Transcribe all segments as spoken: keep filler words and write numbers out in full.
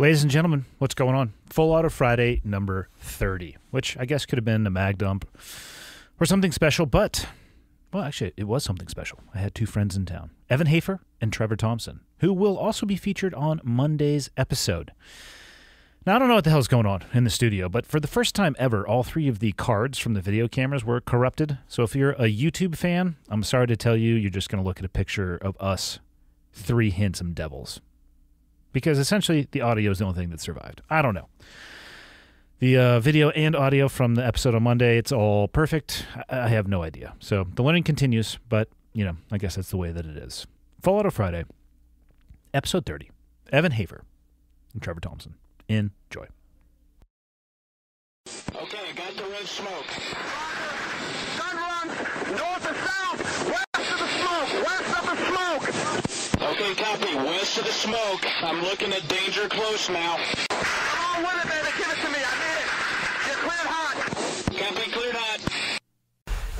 Ladies and gentlemen, what's going on? Full Auto Friday number thirty, which I guess could have been a mag dump or something special, but, well, actually, it was something special. I had two friends in town, Evan Hafer and Trevor Thompson, who will also be featured on Monday's episode. Now, I don't know what the hell's going on in the studio, but for the first time ever, all three of the cards from the video cameras were corrupted. So if you're a YouTube fan, I'm sorry to tell you, you're just going to look at a picture of us three handsome devils. Because essentially, the audio is the only thing that survived. I don't know. The uh, video and audio from the episode on Monday, it's all perfect. I, I have no idea. So the learning continues, but, you know, I guess that's the way that it is. Full Auto Friday, episode thirty, Evan Hafer and Trevor Thompson. Enjoy. Okay, I got the red smoke. Sun runs north and south, west of the smoke, west of the smoke. Okay, copy, west of the smoke. I'm looking at danger close now. Come on with it, baby, give it to me, I need it. You're cleared hot. Copy, cleared hot.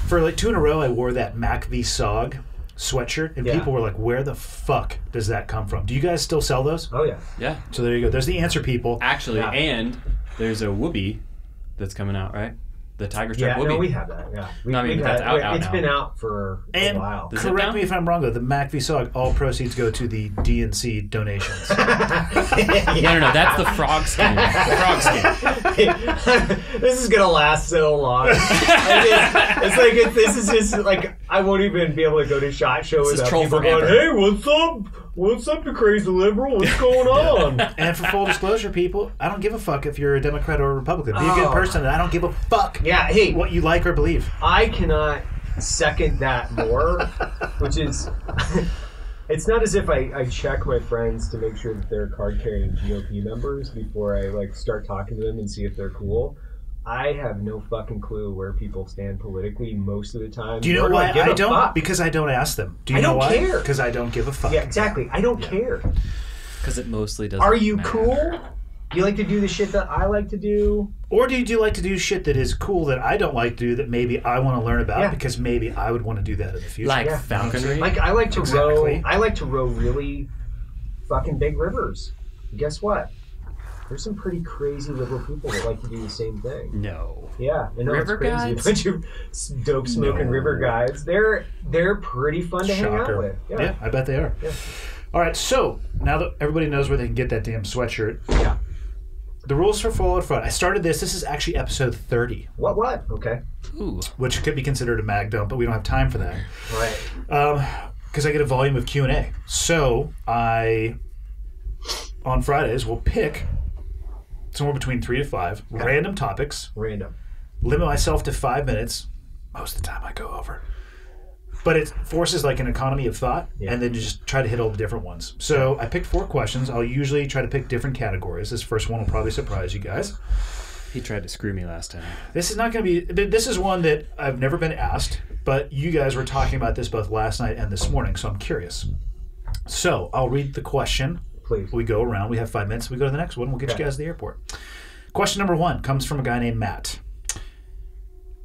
For like two in a row, I wore that Mac V Sog sweatshirt, and yeah. People were like, where the fuck does that come from? Do you guys still sell those? Oh, yeah. Yeah. So there you go. There's the answer, people. Actually, yeah. And there's a Whoobie that's coming out, right? The Tiger Strip yeah, Whoobie. Yeah, no, we have that, yeah. We, no, I mean, but that's out, out It's now. been out for and a while. Correct me if I'm wrong, though. The Mac V Sog, all proceeds go to the D N C donations. yeah. No, no, no. That's the frog skin. Frog skin. This is going to last so long. I mean, it's like, it, this is just like, I won't even be able to go to SHOT Show this without people going, hey, what's up? What's up, you crazy liberal? What's going on? And for full disclosure, people, I don't give a fuck if you're a Democrat or a Republican. Be oh. a good person, and I don't give a fuck yeah, hey, what you like or believe. I cannot second that more, which is... It's not as if I, I check my friends to make sure that they're card-carrying G O P members before I like start talking to them and see if they're cool. I have no fucking clue where people stand politically most of the time. Do you know Nor why do I, I don't? Fuck. Because I don't ask them. Do you I know don't why? care. Because I don't give a fuck. Yeah, exactly. I don't yeah. care. Because it mostly doesn't matter. Are you matter. cool? Do you like to do the shit that I like to do? Or do you do like to do shit that is cool that I don't like to do that maybe I want to learn about yeah. because maybe I would want to do that in the future? Like yeah. falconry? Like I like to exactly. row I like to row really fucking big rivers. And guess what? There's some pretty crazy liberal people that like to do the same thing. No. Yeah. I know river it's crazy. Guides? A bunch of dope smoking no. river guides. They're they're pretty fun to Shocker. hang out with. Yeah. yeah, I bet they are. Yeah. All right, so now that everybody knows where they can get that damn sweatshirt. Yeah. The rules for Full Auto Friday. I started this. This is actually episode thirty. What, what? Okay. Ooh. Which could be considered a mag dump, but we don't have time for that. Right. Because um, I get a volume of Q and A. So I, on Fridays, will pick... somewhere between three to five, okay. random topics. Random. Limit myself to five minutes. Most of the time I go over. But it forces like an economy of thought, yeah. and then you just try to hit all the different ones. So I picked four questions. I'll usually try to pick different categories. This first one will probably surprise you guys. He tried to screw me last time. This is not going to be... This is one that I've never been asked, but you guys were talking about this both last night and this morning, so I'm curious. So I'll read the question. Please. We go around. We have five minutes. We go to the next one. We'll get okay. you guys to the airport. Question number one comes from a guy named Matt.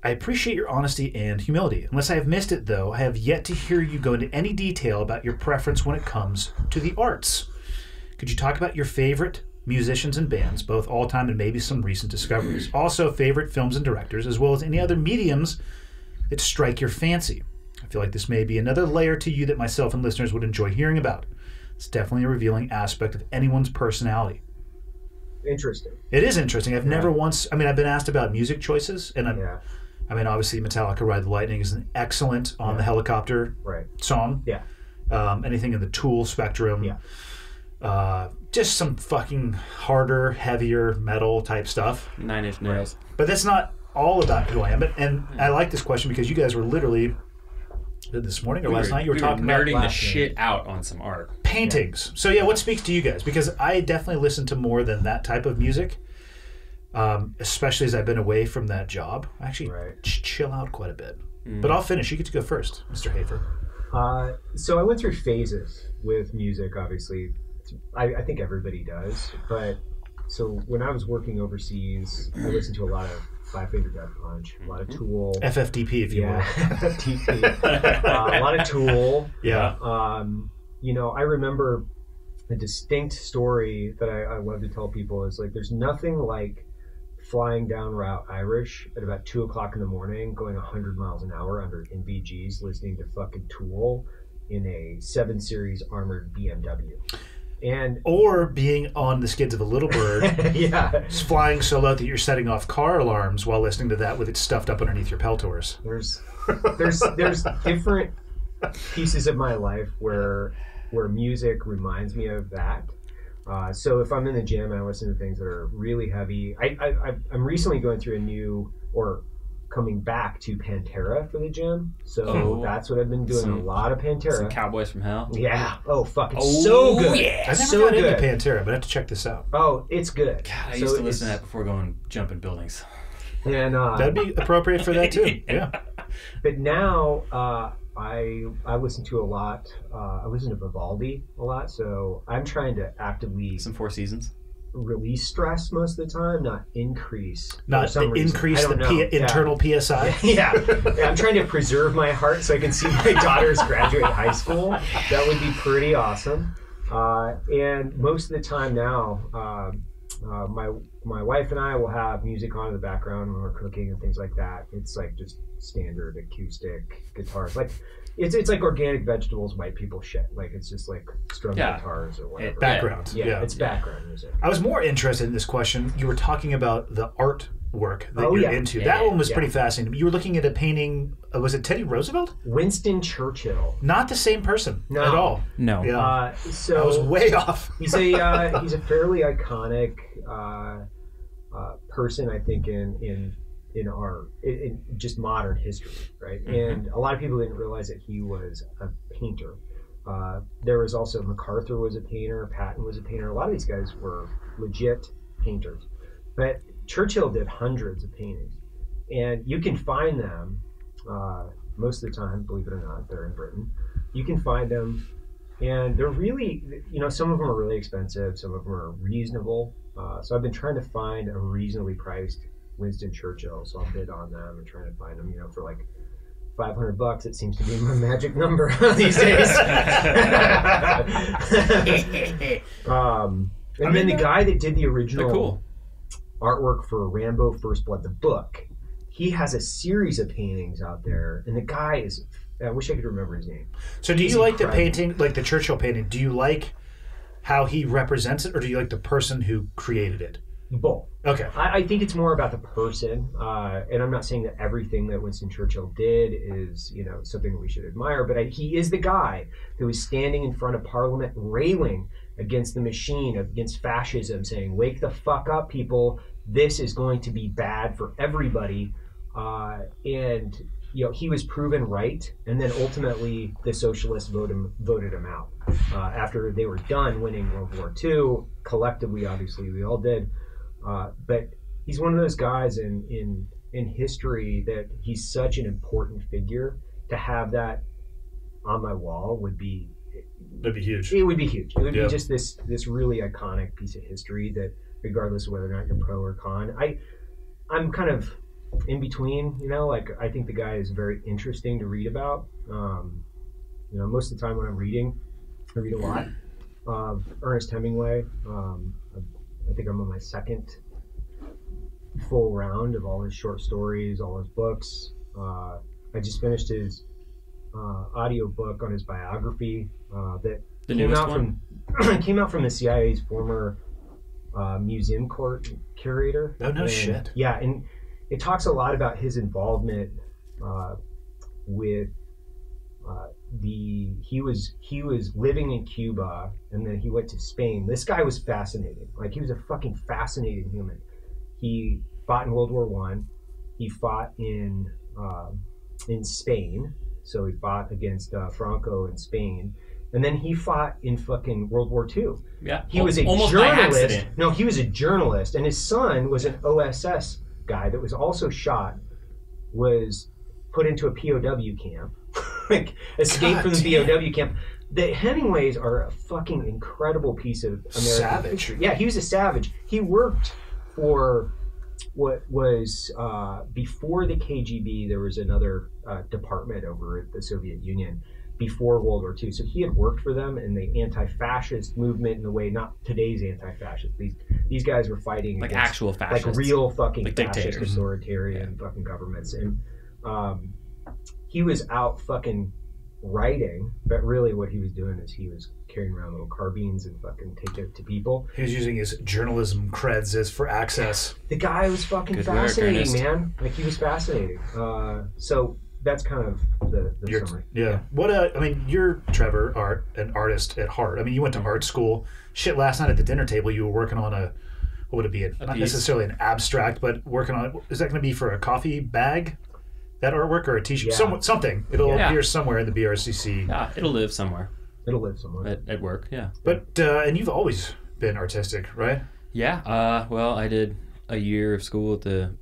I appreciate your honesty and humility. Unless I have missed it, though, I have yet to hear you go into any detail about your preference when it comes to the arts. Could you talk about your favorite musicians and bands, both all-time and maybe some recent discoveries? Also, favorite films and directors, as well as any other mediums that strike your fancy. I feel like this may be another layer to you that myself and listeners would enjoy hearing about. It's definitely a revealing aspect of anyone's personality. Interesting. It is interesting. I've yeah. never once... I mean, I've been asked about music choices, and I'm, yeah. I mean, obviously, Metallica, Ride the Lightning is an excellent on yeah. the helicopter right. song. Yeah. Um, anything in the Tool spectrum. Yeah. Uh, just some fucking harder, heavier metal type stuff. Nine Inch Nails. Right. But that's not all about who I am. But, and yeah. I like this question because you guys were literally... this morning or we last were, night you were, we were talking about nerding the shit out on some art paintings yeah. so yeah what speaks to you guys, because I definitely listen to more than that type of music, um, especially as I've been away from that job. I actually right. ch chill out quite a bit, mm. but I'll finish. You get to go first, Mister Hafer. Uh, so I went through phases with music, obviously. I, I think everybody does, but so when I was working overseas, I listened to a lot of Five Finger Death Punch, a lot of Tool, F F D P if you yeah. will, F F D P, uh, a lot of Tool. Yeah. Um, you know, I remember a distinct story that I, I love to tell people is like, there's nothing like flying down Route Irish at about two o'clock in the morning, going one hundred miles an hour under N V Gs, listening to fucking Tool in a seven series armored B M W. And or being on the skids of a little bird, yeah, flying so low that you're setting off car alarms while listening to that with it stuffed up underneath your Peltors. There's, there's, there's different pieces of my life where where music reminds me of that. Uh, so if I'm in the gym, I listen to things that are really heavy. I, I I'm recently going through a new or coming back to Pantera for the gym, so oh, that's what I've been doing. Some, a lot of Pantera. Some Cowboys from Hell. Yeah. Oh fuck, it's oh, so good. Yeah. I've never so got good. into Pantera, but I have to check this out. Oh, it's good. God, I so used to listen to that before going jumping buildings. And uh, that'd be appropriate for that too. Yeah. But now uh, I I listen to a lot. Uh, I listen to Vivaldi a lot, so I'm trying to actively some Four Seasons. Release stress most of the time, not increase. Not some increase the P internal yeah. P S I. Yeah. yeah, I'm trying to preserve my heart so I can see my daughters graduate high school. That would be pretty awesome. Uh, and most of the time now, uh, uh, my my wife and I will have music on in the background when we're cooking and things like that. It's like just standard acoustic guitars, like. It's it's like organic vegetables, white people shit. Like it's just like strum yeah. guitars or whatever. Background. Yeah, yeah. it's yeah. background music. I was more interested in this question. You were talking about the artwork that oh, you're yeah. into. Yeah, that yeah, one was yeah. pretty fascinating. You were looking at a painting. Uh, was it Teddy Roosevelt? Winston Churchill. Not the same person no. at all. No. Yeah. Uh, so I was way off. he's a uh, he's a fairly iconic uh, uh, person, I think, in in. in our, in just modern history, right? And a lot of people didn't realize that he was a painter. Uh, there was also, MacArthur was a painter, Patton was a painter. A lot of these guys were legit painters. But Churchill did hundreds of paintings. And you can find them, uh, most of the time, believe it or not, they're in Britain. You can find them, and they're really, you know, some of them are really expensive, some of them are reasonable. Uh, so I've been trying to find a reasonably priced Winston Churchill, so I'll bid on them and trying to find them, you know, for like five hundred bucks. It seems to be my magic number these days. um, and I mean, then the guy that did the original cool. artwork for Rambo First Blood, the book, he has a series of paintings out there, and the guy is, I wish I could remember his name. So do He's you like incredible. the painting, like the Churchill painting, do you like how he represents it, or do you like the person who created it? Both. Okay. I, I think it's more about the person, uh, and I'm not saying that everything that Winston Churchill did is, you know, something that we should admire, but I, he is the guy who is standing in front of Parliament railing against the machine, against fascism, saying, wake the fuck up, people. This is going to be bad for everybody. Uh, and, you know, he was proven right, and then ultimately the socialists vote him, voted him out. Uh, after they were done winning World War Two, collectively, obviously, we all did. Uh, but he's one of those guys in, in in history that he's such an important figure. To have that on my wall would be that'd be huge. It would be huge. It would yeah. be just this this really iconic piece of history that, regardless of whether or not you're pro or con, I I'm kind of in between. You know, like I think the guy is very interesting to read about. Um, you know, most of the time when I'm reading, I read a lot of Ernest Hemingway. Um, I think I'm on my second full round of all his short stories, all his books. Uh, I just finished his uh, audio book on his biography uh, that the came newest out one? from came out from the C I A's former uh, museum court curator. Oh no and, shit! Yeah, and it talks a lot about his involvement uh, with uh, the he was he was living in Cuba. And then he went to Spain. This guy was fascinating. Like he was a fucking fascinating human. He fought in World War One. He fought in uh, in Spain. So he fought against uh, Franco in Spain, and then he fought in fucking World War Two. Yeah, he was a almost journalist. By accident. No, he was a journalist, and his son was an O S S guy that was also shot. Was put into a P O W camp, like escaped God from the damn. P O W camp. The Hemingways are a fucking incredible piece of American savage. History. Yeah, he was a savage. He worked for what was, uh, before the K G B, there was another uh, department over at the Soviet Union before World War Two. So he had worked for them in the anti-fascist movement in the way, not today's anti-fascists. These these guys were fighting like against, actual fascists, like real fucking like fascist authoritarian yeah. fucking governments. And um, he was out fucking writing, but really what he was doing is he was carrying around little carbines and fucking taking it to people. He was using his journalism creds as for access. The guy was fucking Good fascinating, work, man. Like he was fascinating. Uh, so. That's kind of the, the Your, summary. Yeah. yeah. What uh, I mean, you're Trevor, art an artist at heart. I mean, you went to art school. Shit, last night at the dinner table, you were working on a what would it be? A, a not piece. necessarily an abstract, but working on. Is that going to be for a coffee bag? That artwork or a T-shirt? Yeah. Some, something. It'll yeah. appear somewhere in the B R C C. Yeah, it'll live somewhere. It'll live somewhere at, at work. Yeah. But uh, and you've always been artistic, right? Yeah. Uh, well, I did a year of school at the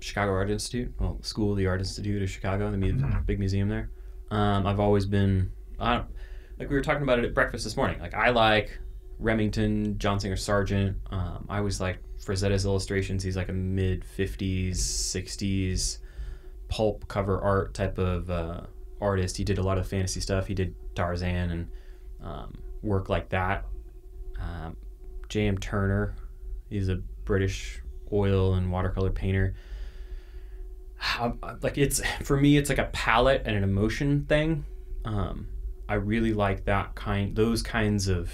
Chicago Art Institute, well, School of the Art Institute of Chicago, the mu big museum there. Um, I've always been, I don't, like we were talking about it at breakfast this morning. Like I like Remington, John Singer Sargent. Um, I always like Frazetta's illustrations. He's like a mid fifties, sixties pulp cover art type of uh, artist. He did a lot of fantasy stuff. He did Tarzan and um, work like that. Um, J M Turner, he's a British oil and watercolor painter. I, I, like it's for me it's like a palette and an emotion thing. um I really like that kind those kinds of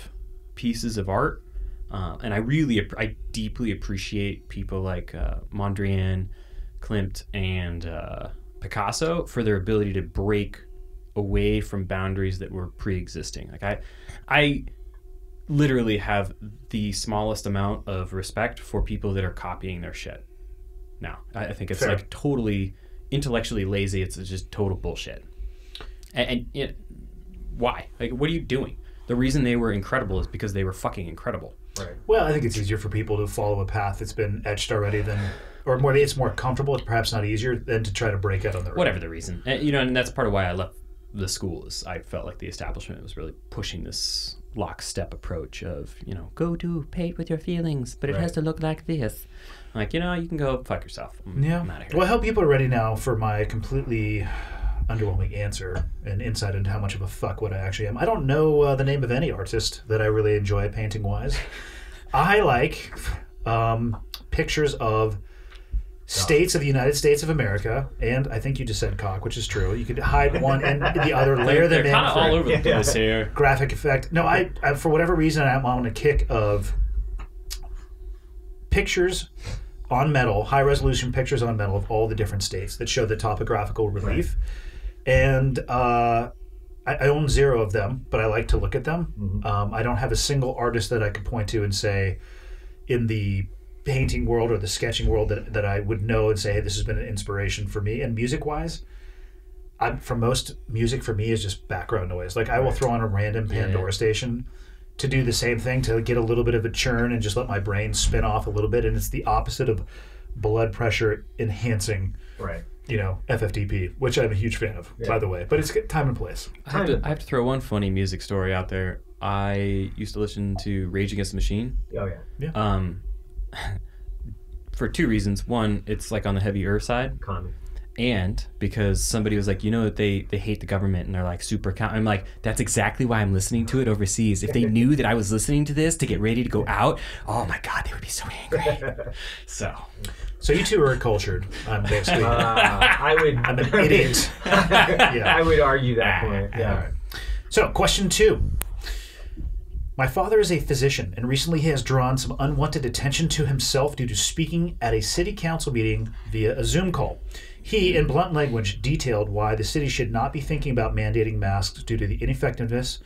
pieces of art, um and I really I deeply appreciate people like uh Mondrian, Klimt, and uh Picasso for their ability to break away from boundaries that were pre-existing. Like I I literally have the smallest amount of respect for people that are copying their shit now. I, I think it's Fair. like totally intellectually lazy. It's just total bullshit. And, and it, why? Like, what are you doing? The reason they were incredible is because they were fucking incredible. Right. Well, I think it's easier for people to follow a path that's been etched already than, or more, it's more comfortable. It's perhaps not easier than to try to break out on their own. Whatever the reason, and, you know, and that's part of why I left the school. Is I felt like the establishment was really pushing this lockstep approach of, you know, go do paint with your feelings, but it right. has to look like this. I'm like, you know, you can go fuck yourself. I'm, yeah. I'm out of here. Well, I hope people are ready now for my completely underwhelming answer and insight into how much of a fuckwit I actually am. I don't know uh, the name of any artist that I really enjoy painting wise. I like um, pictures of states of the United States of America, and I think you just said cock, which is true. You could hide one and the other, layer them in. They're kind of all over the place here. Graphic effect. No, I, I for whatever reason I'm on a kick of pictures on metal, high resolution pictures on metal of all the different states that show the topographical relief. Right. And uh, I, I own zero of them, but I like to look at them. Mm-hmm. um, I don't have a single artist that I could point to and say in the painting world or the sketching world that, that I would know and say, hey, this has been an inspiration for me. And music wise, I'm, for most music for me is just background noise. Like I will throw on a random Pandora yeah. station to do the same thing, to get a little bit of a churn and just let my brain spin off a little bit. And it's the opposite of blood pressure enhancing, right? You know, F F T P, which I'm a huge fan of, yeah. by the way, but it's time and place. I have, to, I have to throw one funny music story out there. I used to listen to Rage Against the Machine. Oh yeah. Yeah. Um, for two reasons. One, it's like on the heavier side. Common. And because somebody was like, you know, they they hate the government and they're like super con I'm like, that's exactly why I'm listening to it overseas. If they knew that I was listening to this to get ready to go out, oh my God, they would be so angry. So so you two are cultured. I'm basically uh, I would I'm an idiot. Yeah. I would argue that point. Yeah. All right. So question two. My father is a physician, and recently he has drawn some unwanted attention to himself due to speaking at a city council meeting via a Zoom call. He, in blunt language, detailed why the city should not be thinking about mandating masks due to the ineffectiveness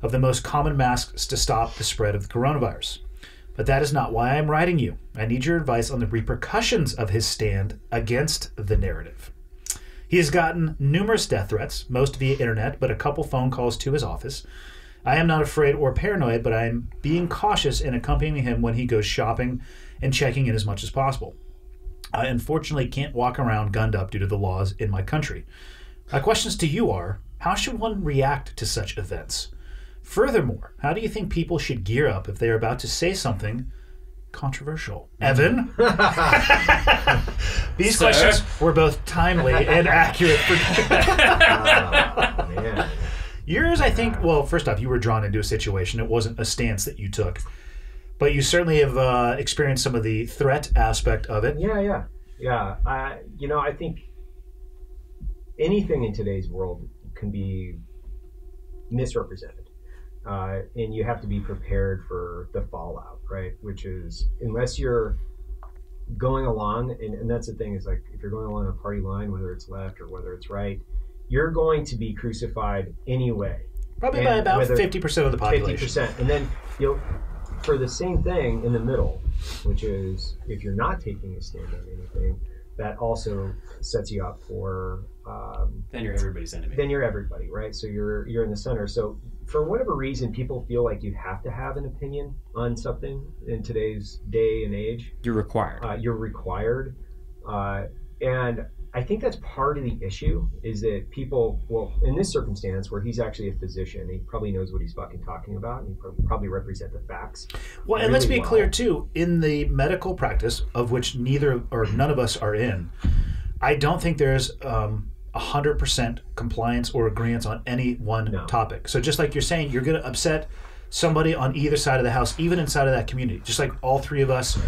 of the most common masks to stop the spread of the coronavirus. But that is not why I'm writing you. I need your advice on the repercussions of his stand against the narrative. He has gotten numerous death threats, most via internet, but a couple phone calls to his office. I am not afraid or paranoid, but I am being cautious in accompanying him when he goes shopping and checking in as much as possible. I unfortunately can't walk around gunned up due to the laws in my country. My questions to you are, how should one react to such events? Furthermore, how do you think people should gear up if they are about to say something controversial? Evan? These Sir? questions were both timely and accurate. For oh, man. Yours, I think, well, first off, you were drawn into a situation. It wasn't a stance that you took. But you certainly have uh, experienced some of the threat aspect of it. Yeah, yeah. Yeah. I, you know, I think anything in today's world can be misrepresented. Uh, and you have to be prepared for the fallout, right? Which is, unless you're going along, and, and that's the thing, is like, if you're going along a party line, whether it's left or whether it's right, you're going to be crucified anyway. Probably and by about fifty percent of the population. fifty percent. And then you'll, for the same thing in the middle, which is if you're not taking a stand on anything, that also sets you up for... Um, then you're everybody's enemy. Then you're everybody, right? So you're you're in the center. So for whatever reason, people feel like you have to have an opinion on something in today's day and age. You're required. Uh, you're required. Uh, and I think that's part of the issue, is that people, well, in this circumstance where he's actually a physician, he probably knows what he's fucking talking about, and he probably represent the facts. Well, and really let's be well. clear, too, in the medical practice, of which neither or none of us are in, I don't think there's um, one hundred percent compliance or agreement on any one no. topic. So just like you're saying, you're going to upset somebody on either side of the house, even inside of that community, just like all three of us.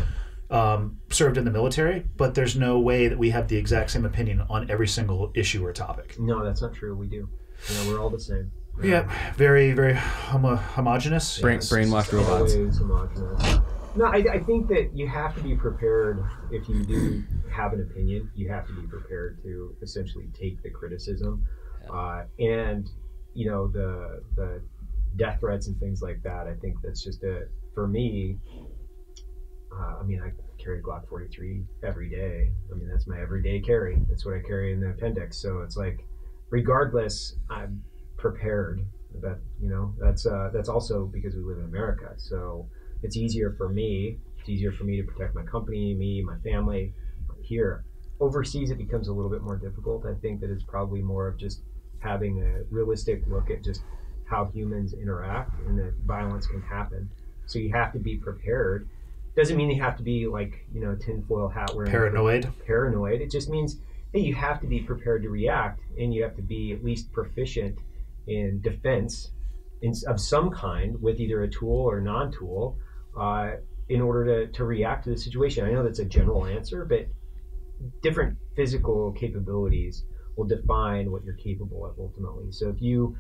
Um, served in the military, but there's no way that we have the exact same opinion on every single issue or topic. No, that's not true. We do. You know, we're all the same. We're yeah, very, very homo homogenous. Brain, yes. Brainwashed robots. Homogenous. No, I, I think that you have to be prepared. If you do have an opinion, you have to be prepared to essentially take the criticism. Uh, and, you know, the, the death threats and things like that, I think that's just a, for me... Uh, I mean, I carry Glock forty-three every day. I mean, that's my everyday carry. That's what I carry in the appendix. So it's like, regardless, I'm prepared. That you know, that's uh, that's also because we live in America. So it's easier for me. It's easier for me to protect my company, me, my family. Here, overseas, it becomes a little bit more difficult. I think that it's probably more of just having a realistic look at just how humans interact and that violence can happen. So you have to be prepared. Doesn't mean you have to be like, you know, tinfoil hat wearing. Paranoid. Paranoid. It just means that you have to be prepared to react, and you have to be at least proficient in defense in, of some kind, with either a tool or non-tool, uh, in order to, to react to the situation. I know that's a general answer, but different physical capabilities will define what you're capable of ultimately. So if you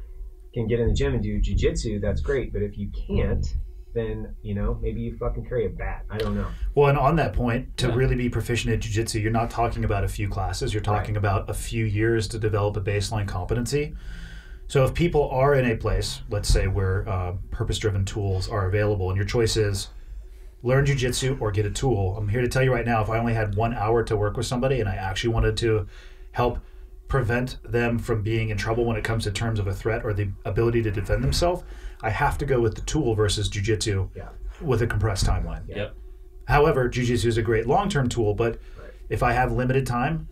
can get in the gym and do jiu-jitsu, that's great. But if you can't, then, you know, maybe you fucking carry a bat. I don't know. Well, and on that point, to yeah. really be proficient at jiu-jitsu, you're not talking about a few classes. You're talking right. about a few years to develop a baseline competency. So if people are in a place, let's say, where uh, purpose-driven tools are available, and your choice is learn jiu-jitsu or get a tool, I'm here to tell you right now, if I only had one hour to work with somebody and I actually wanted to help prevent them from being in trouble when it comes to terms of a threat or the ability to defend themselves, I have to go with the tool versus jiu-jitsu yeah. with a compressed timeline. Yeah. Yep. However, jiu-jitsu is a great long-term tool, but right. if I have limited time,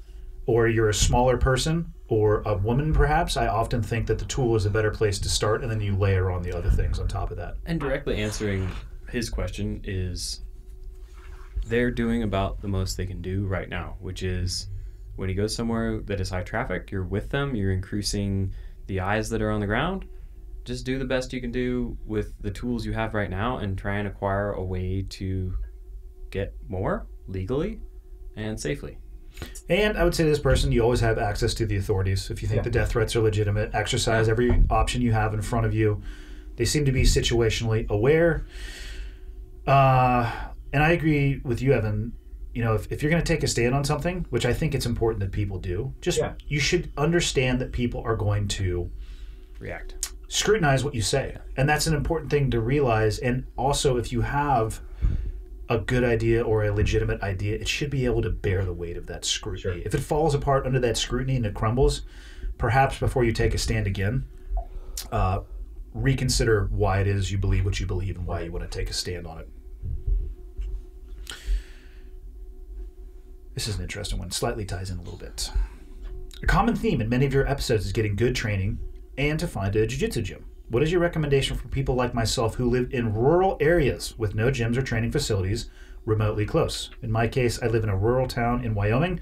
or you're a smaller person or a woman perhaps, I often think that the tool is a better place to start, and then you layer on the other things on top of that. And directly answering his question is, they're doing about the most they can do right now, which is, when you go somewhere that is high traffic, you're with them, you're increasing the eyes that are on the ground. Just do the best you can do with the tools you have right now, and try and acquire a way to get more legally and safely. And I would say to this person, you always have access to the authorities. If you think yeah. the death threats are legitimate, exercise every option you have in front of you. They seem to be situationally aware. Uh, and I agree with you, Evan. You know, if, if you're going to take a stand on something, which I think it's important that people do, just yeah. you should understand that people are going to react, scrutinize what you say. And that's an important thing to realize. And also, if you have a good idea or a legitimate idea, it should be able to bear the weight of that scrutiny. Sure. If it falls apart under that scrutiny and it crumbles, perhaps before you take a stand again, uh, reconsider why it is you believe what you believe and why you want to take a stand on it. This is an interesting one. Slightly ties in a little bit. A common theme in many of your episodes is getting good training and to find a jiu-jitsu gym. What is your recommendation for people like myself who live in rural areas with no gyms or training facilities remotely close? In my case, I live in a rural town in Wyoming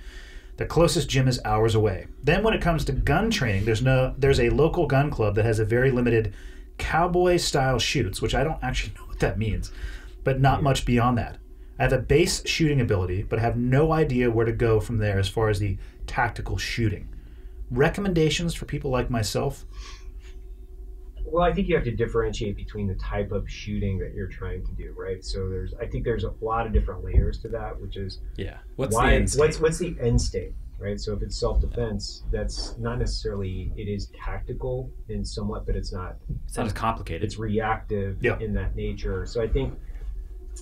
The closest gym is hours away. Then when it comes to gun training, there's no there's a local gun club that has a very limited cowboy-style shoots, which I don't actually know what that means, but not much beyond that. I have a base shooting ability, but I have no idea where to go from there as far as the tactical shooting. Recommendations for people like myself? Well, I think you have to differentiate between the type of shooting that you're trying to do, right? So there's, I think there's a lot of different layers to that, which is yeah, what's why, the end state? What's, what's the end state, right? So if it's self-defense, that's not necessarily, it is tactical in somewhat, but it's not. It's not as complicated. It's reactive yeah. in that nature. So I think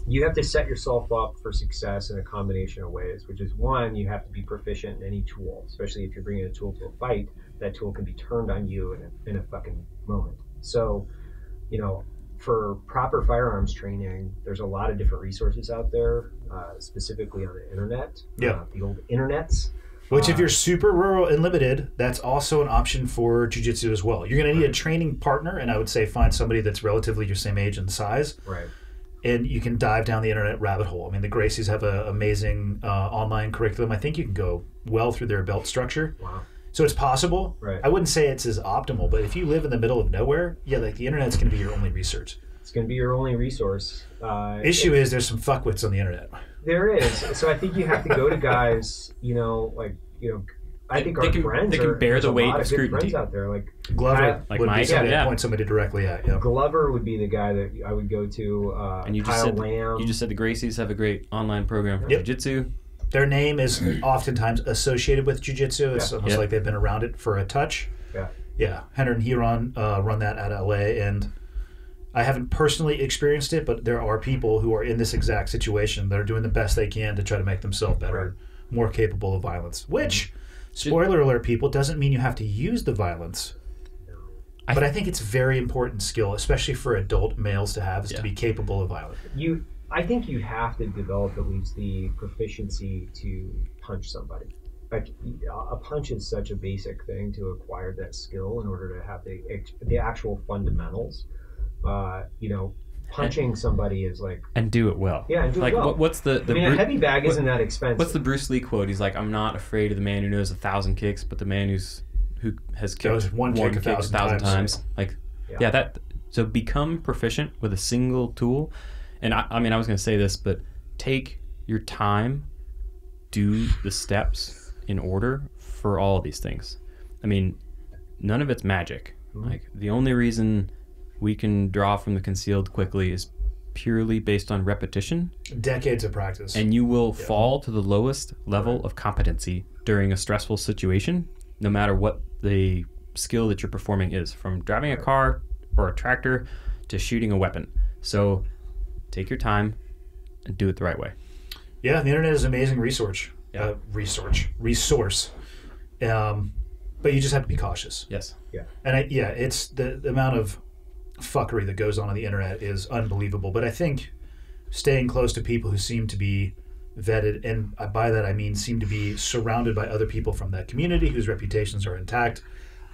you have to set yourself up for success in a combination of ways, which is one, you have to be proficient in any tool, especially if you're bringing a tool to a fight, that tool can be turned on you in a, in a fucking moment. So, you know, for proper firearms training, there's a lot of different resources out there, uh, specifically on the internet, yeah. uh, the old internets. Which, uh, if you're super rural and limited, that's also an option for jiu-jitsu as well. You're going to need right. a training partner, and I would say find somebody that's relatively your same age and size. Right. And you can dive down the internet rabbit hole. I mean, the Gracies have an amazing uh, online curriculum. I think you can go well through their belt structure. Wow. So it's possible. Right. I wouldn't say it's as optimal, but if you live in the middle of nowhere, yeah, like the internet's going to be your only research. It's going to be your only resource. Uh, Issue is there's some fuckwits on the internet. There is. So I think you have to go to guys, you know, like, you know, I think they, our they can, friends they can are, bear the weight of scrutiny. Friends out there, like Glover, I, like would my, be somebody yeah, yeah. point somebody directly at. Yeah. Glover would be the guy that I would go to. Uh, and you Kyle just said Lamb. You just said the Gracies have a great online program for yep. jiu-jitsu. Their name is oftentimes associated with jiu-jitsu. It's yeah. almost yeah. like they've been around it for a touch. Yeah, yeah. Henry and Huron uh, run that out of L A, and I haven't personally experienced it, but there are people who are in this exact situation that are doing the best they can to try to make themselves better, right. more capable of violence. Which. Mm-hmm. Spoiler alert, people, doesn't mean you have to use the violence. I but I think it's a very important skill, especially for adult males to have, is yeah. to be capable of violence. You, I think you have to develop at least the proficiency to punch somebody. Like, a punch is such a basic thing to acquire that skill in order to have the, the actual fundamentals. Uh, you know, punching and, somebody is like... And do it well. Yeah, and do like, it well. What, what's the, the I mean, Bru a heavy bag isn't what, that expensive. What's the Bruce Lee quote? He's like, I'm not afraid of the man who knows a thousand kicks, but the man who's who has kicked one, one kick, kick a thousand, thousand times. times. Like, yeah. yeah, that... So become proficient with a single tool. And I, I mean, I was going to say this, but take your time, do the steps in order for all of these things. I mean, none of it's magic. Mm-hmm. Like, the only reason... we can draw from the concealed quickly is purely based on repetition. Decades of practice. And you will yeah. fall to the lowest level right. of competency during a stressful situation, no matter what the skill that you're performing is, from driving a car or a tractor to shooting a weapon. So take your time and do it the right way. Yeah, the internet is an amazing resource. Yeah. Uh, research, resource. Um, but you just have to be cautious. Yes. Yeah. And I, yeah, it's the, the amount of fuckery that goes on on the internet is unbelievable, but I think staying close to people who seem to be vetted, and by that I mean seem to be surrounded by other people from that community whose reputations are intact,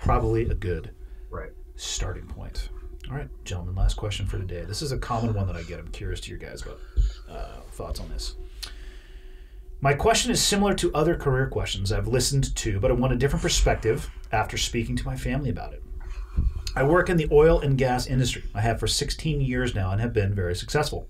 probably a good right starting point. All right, gentlemen, last question for today. This is a common one that I get. I'm curious to your guys about uh, thoughts on this. My question is similar to other career questions I've listened to, but I want a different perspective after speaking to my family about it. I work in the oil and gas industry. I have for sixteen years now and have been very successful.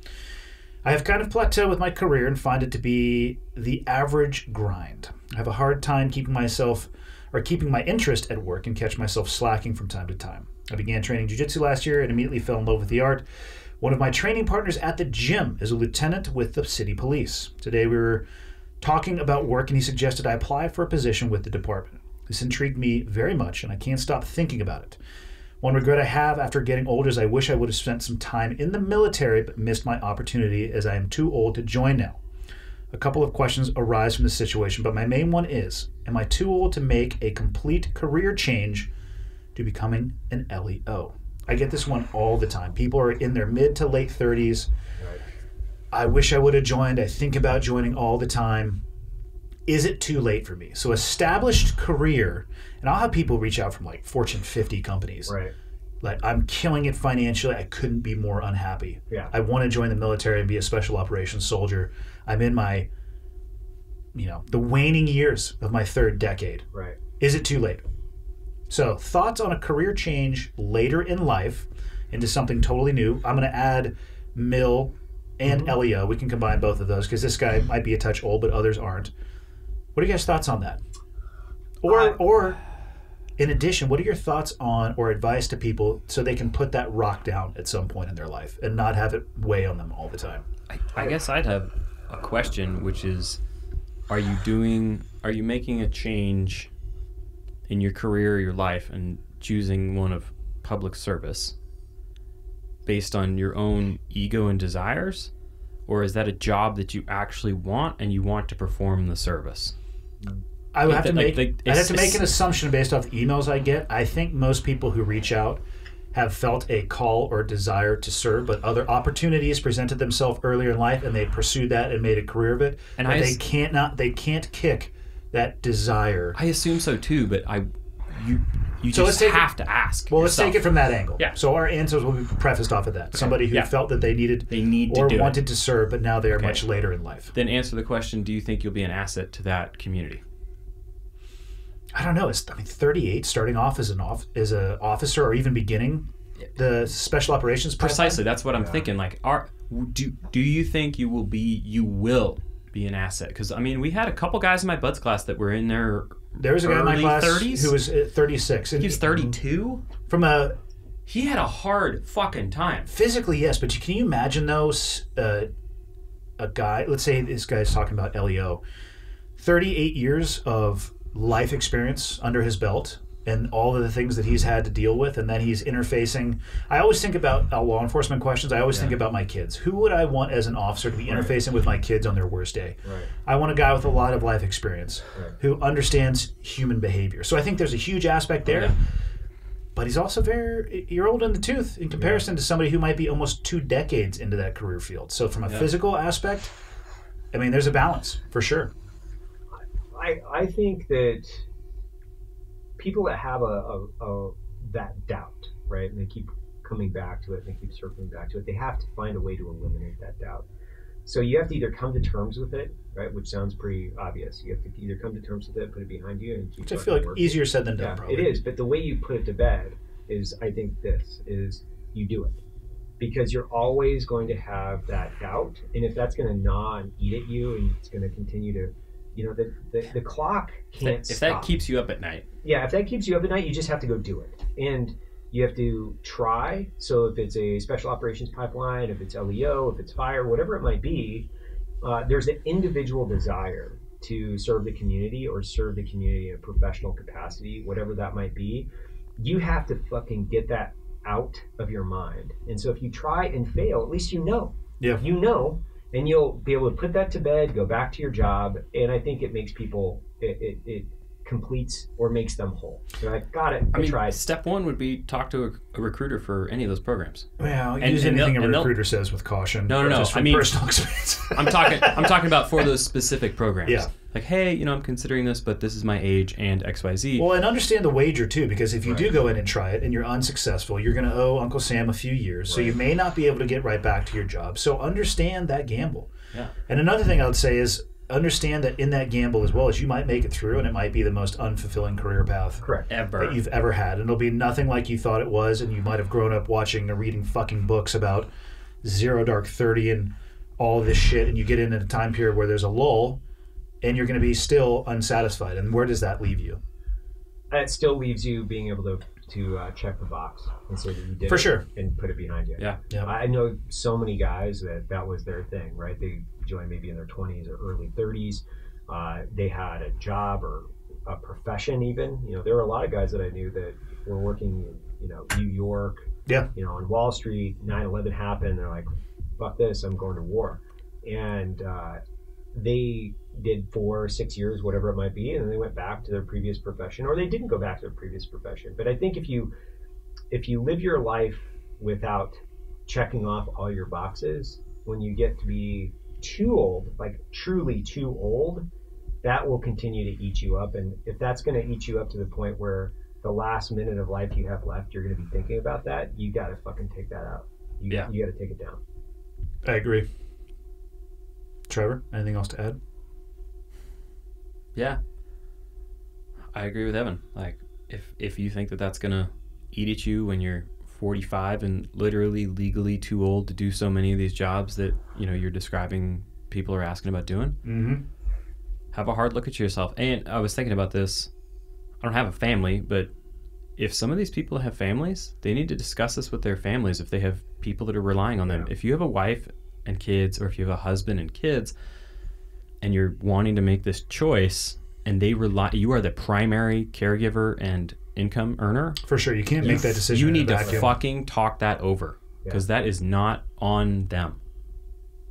I have kind of plateaued with my career and find it to be the average grind. I have a hard time keeping myself or keeping my interest at work and catch myself slacking from time to time. I began training jiu-jitsu last year and immediately fell in love with the art. One of my training partners at the gym is a lieutenant with the city police. Today we were talking about work and he suggested I apply for a position with the department. This intrigued me very much and I can't stop thinking about it. One regret I have after getting older is I wish I would have spent some time in the military but missed my opportunity as I am too old to join now. A couple of questions arise from this situation, but my main one is, am I too old to make a complete career change to becoming an L E O? I get this one all the time. People are in their mid to late thirties. Right. I wish I would have joined. I think about joining all the time. Is it too late for me? So established career, and I'll have people reach out from like Fortune fifty companies. Right. Like, I'm killing it financially. I couldn't be more unhappy. Yeah. I want to join the military and be a special operations soldier. I'm in my you know, the waning years of my third decade. Right. Is it too late? So thoughts on a career change later in life into something totally new. I'm going to add Mill and mm-hmm. Elio. We can combine both of those because this guy might be a touch old, but others aren't. What are you guys' thoughts on that? Or, I... or in addition, what are your thoughts on or advice to people so they can put that rock down at some point in their life and not have it weigh on them all the time? I, I guess I'd have a question, which is, are you doing, are you making a change in your career or your life and choosing one of public service based on your own ego and desires, or is that a job that you actually want and you want to perform the service? I would have to make, like, I'd have to make an assumption based off the emails I get. I think most people who reach out have felt a call or desire to serve, but other opportunities presented themselves earlier in life and they pursued that and made a career of it. And I they can't not they can't kick that desire. I assume so too, but I you you so just have it, to ask. Well, yourself. Let's take it from that angle. Yeah. So our answers will be prefaced off of that. Okay. Somebody who yeah. felt that they needed they need or to wanted it. to serve, but now they are okay. much later in life. Then answer the question: do you think you'll be an asset to that community? I don't know. It's, I mean, thirty-eight, starting off as an off as a officer, or even beginning the special operations. Precisely, that's what I'm yeah. thinking. Like, are do do you think you will be you will be an asset? Because I mean, we had a couple guys in my buds class that were in their there was a guy in my class thirties who was thirty-six. And he was thirty-two. From a he had a hard fucking time physically, yes. But can you imagine those uh, a guy? Let's say this guy's talking about L E O, thirty-eight years of life experience under his belt and all of the things that he's had to deal with, and then he's interfacing. I always think about uh, law enforcement questions. I always yeah. think about my kids. Who would I want as an officer to be right. interfacing with my kids on their worst day? Right. I want a guy with a lot of life experience right. who understands human behavior. So I think there's a huge aspect there, yeah. but he's also very, you're old in the tooth in comparison yeah. to somebody who might be almost two decades into that career field. So from a yeah. physical aspect, I mean, there's a balance for sure. I, I think that people that have a, a, a that doubt, right, and they keep coming back to it, and they keep circling back to it, they have to find a way to eliminate that doubt. So you have to either come to terms with it, right, which sounds pretty obvious. You have to either come to terms with it, put it behind you, and keep which I feel like working. Easier said than done. Yeah, probably. It is, but the way you put it to bed is, I think this is you do it, because you're always going to have that doubt, and if that's going to gnaw and eat at you, and it's going to continue to. You know, the, the, the clock can't if that, if stop. That keeps you up at night. Yeah, if that keeps you up at night, you just have to go do it. And you have to try. So if it's a special operations pipeline, if it's L E O, if it's fire, whatever it might be, uh, there's an individual desire to serve the community or serve the community in a professional capacity, whatever that might be. You have to fucking get that out of your mind. And so if you try and fail, at least you know. Yeah. You know. And you'll be able to put that to bed, go back to your job, and I think it makes people, it, it, it completes or makes them whole. They're like, got it, I, I mean, tried. Step one would be talk to a, a recruiter for any of those programs. Well, and, use and anything a recruiter says with caution. No, no, no. Just from I mean, personal experience. I'm talking, I'm talking about for those specific programs. Yeah. Like, hey, you know, I'm considering this, but this is my age and X, Y, Z. Well, and understand the wager, too, because if you right. do go in and try it and you're unsuccessful, you're going to owe Uncle Sam a few years, right. so you may not be able to get right back to your job. So understand that gamble. Yeah. And another thing I would say is understand that in that gamble as well as you might make it through, and it might be the most unfulfilling career path Correct. Ever. That you've ever had. And it'll be nothing like you thought it was, and you might have grown up watching or reading fucking books about Zero Dark Thirty and all this shit, and you get into a time period where there's a lull, and you're going to be still unsatisfied. And where does that leave you? It still leaves you being able to to uh, check the box and say that you did For it sure. and put it behind you. Yeah. yeah. I know so many guys that that was their thing, right? They joined maybe in their twenties or early thirties. Uh, they had a job or a profession even. You know, there were a lot of guys that I knew that were working in, you know, New York, yeah. you know, on Wall Street, nine eleven happened. They're like, fuck this, I'm going to war. And uh, they... did four or six years, whatever it might be, and then they went back to their previous profession, or they didn't go back to their previous profession. But I think if you if you live your life without checking off all your boxes, when you get to be too old, like truly too old, that will continue to eat you up. And if that's going to eat you up to the point where the last minute of life you have left, you're going to be thinking about that, you got to fucking take that out. You, yeah. you got to take it down. I agree. Trevor, anything else to add? Yeah, I agree with Evan. Like, if if you think that that's gonna eat at you when you're forty-five and literally legally too old to do so many of these jobs that, you know, you're describing people are asking about doing, mm-hmm. have a hard look at yourself. And I was thinking about this. I don't have a family, but if some of these people have families, they need to discuss this with their families if they have people that are relying on them. Yeah. If you have a wife and kids, or if you have a husband and kids, and you're wanting to make this choice, and they rely, you are the primary caregiver and income earner. For sure, you can't you make that decision. You need to vacuum. fucking talk that over, because yeah. that is not on them.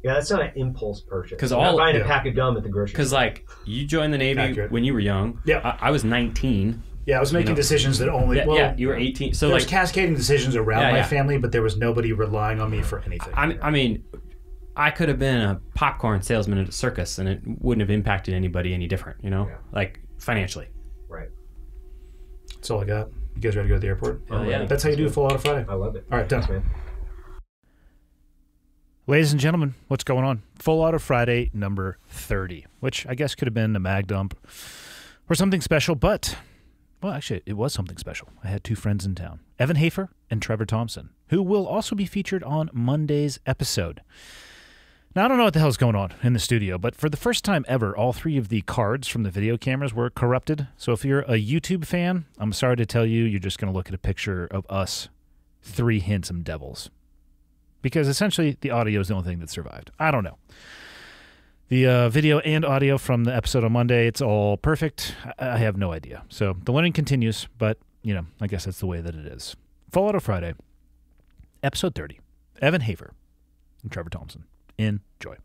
Yeah, that's not an impulse purchase. Because all not buying yeah. a pack of gum at the grocery. Because like you joined the Navy Accurate. when you were young. Yeah, I, I was nineteen. Yeah, I was making you know, decisions that only. Yeah, well, yeah, you were eighteen. So there like was cascading decisions around yeah, my yeah. family, but there was nobody relying on me for anything. I, I mean, I could have been a popcorn salesman at a circus, and it wouldn't have impacted anybody any different. You know, yeah. like financially. Right. That's all I got. You guys ready to go to the airport? Oh, yeah. That's how you do Full Auto Friday. I love it. All right, done. Thanks, man. Ladies and gentlemen, what's going on? Full Auto Friday number thirty, which I guess could have been a mag dump or something special, but, well, actually, it was something special. I had two friends in town, Evan Hafer and Trevor Thompson, who will also be featured on Monday's episode. Now, I don't know what the hell's going on in the studio, but for the first time ever, all three of the cards from the video cameras were corrupted. So if you're a YouTube fan, I'm sorry to tell you, you're just going to look at a picture of us, three handsome devils. Because essentially, the audio is the only thing that survived. I don't know. The uh, video and audio from the episode on Monday, it's all perfect. I, I have no idea. So the learning continues, but, you know, I guess that's the way that it is. Full Auto Friday, episode thirty, Evan Hafer and Trevor Thompson. Enjoy.